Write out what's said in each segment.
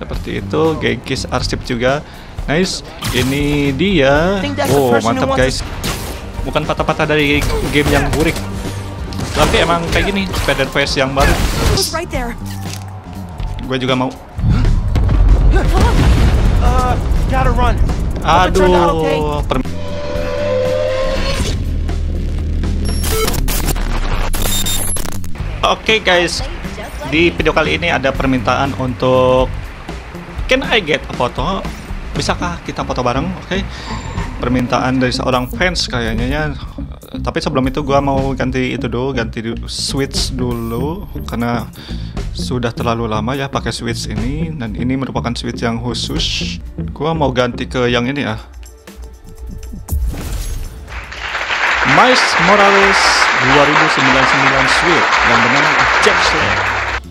seperti itu. Gegis arsip juga, nice. Ini dia. Oh mantap guys, bukan patah-patah dari game yang burik, tapi emang kayak gini Spider-Verse yang baru. Gue juga mau. Aduh, Oke guys, di video kali ini ada permintaan untuk can I get a photo? Bisakah kita foto bareng? Oke, permintaan dari seorang fans kayaknya ya. Tapi sebelum itu gua mau ganti itu dulu, ganti switch dulu karena sudah terlalu lama ya pakai switch ini, dan ini merupakan switch yang khusus. Gua mau ganti ke yang ini ya. Miles Morales 2099 Switch yang bernama Jackson.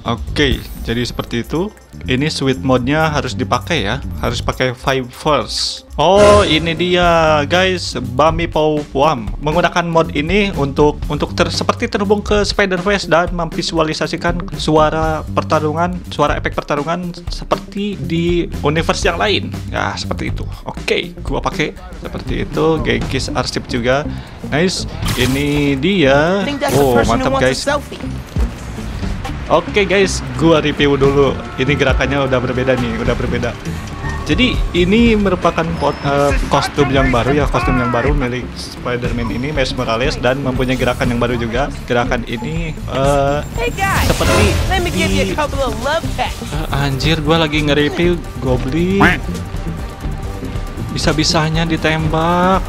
Oke, jadi seperti itu. Ini Switch mode-nya harus dipakai ya, harus pakai Fiverse. Oh, ini dia guys, Bami Powam. Menggunakan mode ini untuk seperti terhubung ke Spider-Verse dan memvisualisasikan suara pertarungan, suara efek pertarungan seperti di universe yang lain. Ya, seperti itu. Oke, gua pakai seperti itu. Gegis arsip juga. Nice, ini dia. Oh mantap guys. Oke guys, gua review dulu. Ini gerakannya udah berbeda nih, udah berbeda. Jadi ini merupakan kostum yang baru ya, kostum yang baru milik Spider-Man ini, Miles Morales, dan mempunyai gerakan yang baru juga. Gerakan ini seperti di... anjir, gua lagi nge-review Goblin. Bisa-bisanya ditembak.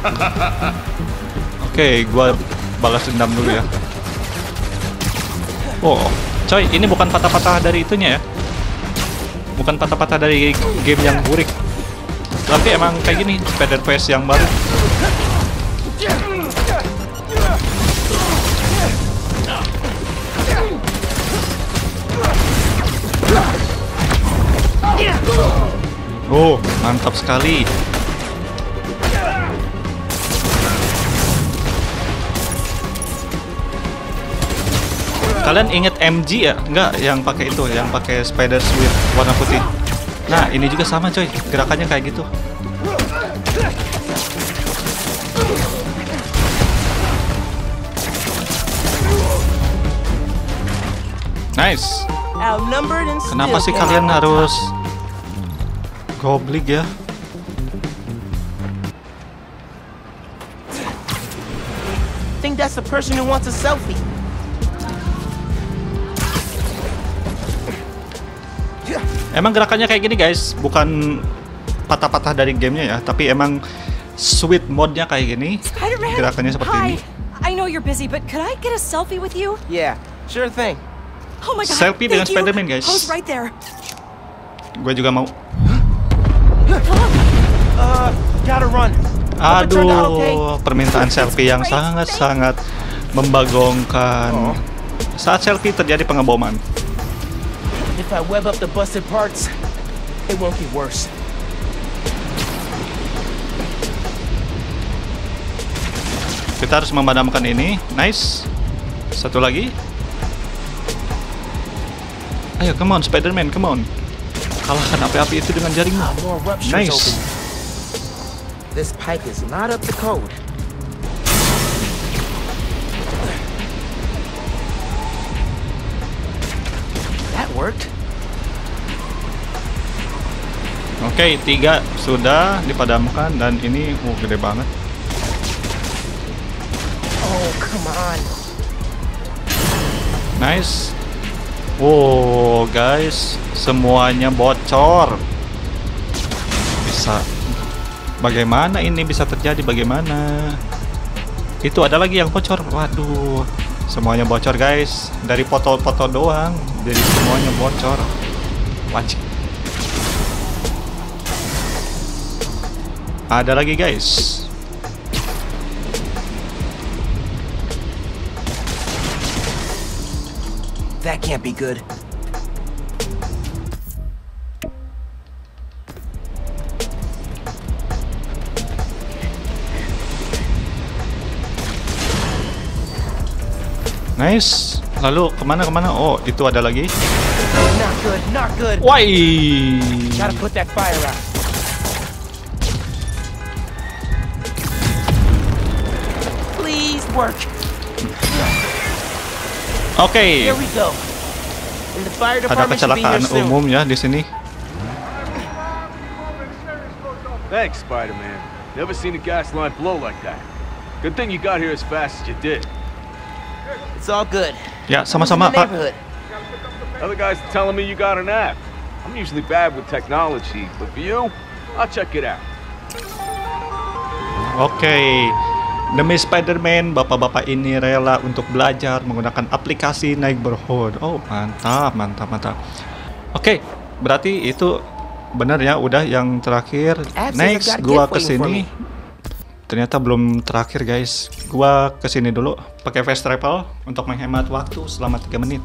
Oke, gua balas dendam dulu ya. Oh, coy, ini bukan patah-patah dari itunya ya. Bukan patah-patah dari game yang burik. Tapi emang kayak gini Spider-Verse yang baru. Oh, mantap sekali. Kalian inget MG ya? Enggak, yang pakai itu, yang pakai spider swift warna putih. Nah, ini juga sama coy, gerakannya kayak gitu. Nice. Kenapa sih kalian harus goblik ya? Think that's the person who wants a selfie. Emang gerakannya kayak gini guys, bukan patah-patah dari gamenya ya, tapi emang sweet mode-nya kayak gini. Gerakannya seperti ini. Selfie dengan Spider-Man guys. Gue juga mau. Aduh, permintaan selfie yang sangat-sangat membagongkan. Saat selfie terjadi pengeboman. If I web up the busted parts, it won't be worse. Kita harus memadamkan ini. Nice. Satu lagi. Ayo, come on Spider-Man, come on. Kalahkan api-api itu dengan jaringmu. Nice. This pipe is not up to code. Oke, 3 sudah dipadamkan, dan ini gede banget. Oh, come on. Nice. Oh, guys, semuanya bocor. Bisa. Bagaimana ini bisa terjadi? Bagaimana? Itu ada lagi yang bocor. Waduh. Semuanya bocor guys, dari foto-foto doang, jadi semuanya bocor. Wajib. Ada lagi guys. That can't be good. Nice. Lalu kemana? Oh, itu ada lagi. Not good. Why? Gotta put that fire out. Please work. Oke. Ada kecelakaan umum ya di sini. Thanks, Spider-Man. Never seen a gas line blow like that. Good thing you got here as fast as you did. It's all good. Ya, sama-sama, Pak. Other guys telling me you got an app. I'm usually bad with technology, but for you, I'll check it out. Oke. Demi Spider-Man, bapak-bapak ini rela untuk belajar menggunakan aplikasi Neighborhood. Oh, mantap. Oke, berarti itu benar ya, udah yang terakhir. Next, gua kesini. Ternyata belum terakhir guys. Gua kesini dulu pakai fast travel untuk menghemat waktu selama 3 menit.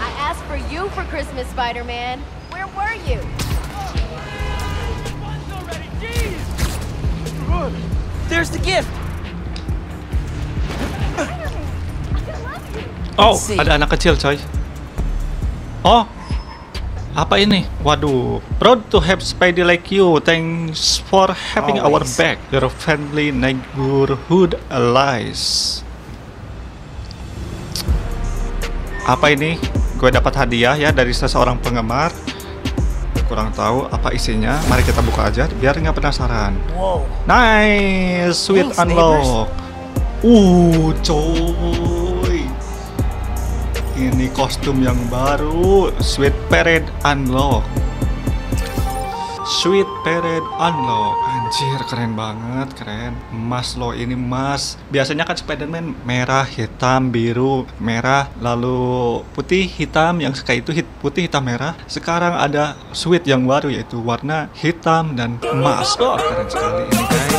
I asked for you for Christmas, Spider-Man. Where were you? Once already, jeez! Good. There's the gift. Oh, ada anak kecil, coy. Oh, apa ini? Waduh. Proud to have Spidey like you. Thanks for having our back. Your friendly neighborhood allies. Apa ini? Gue dapat hadiah ya dari seseorang penggemar. Kurang tahu apa isinya. Mari kita buka aja biar nggak penasaran. Wow. Nice, sweet unlock. Coy. Ini kostum yang baru, sweet parade unlock. Sweet parade unlock. Anjir, keren banget, keren. Emas loh ini, emas. Biasanya kan Spider-Man merah, hitam, biru, merah, lalu putih, hitam, yang kayak itu putih, hitam, merah. Sekarang ada sweet yang baru yaitu warna hitam dan emas. Oh, keren sekali ini guys.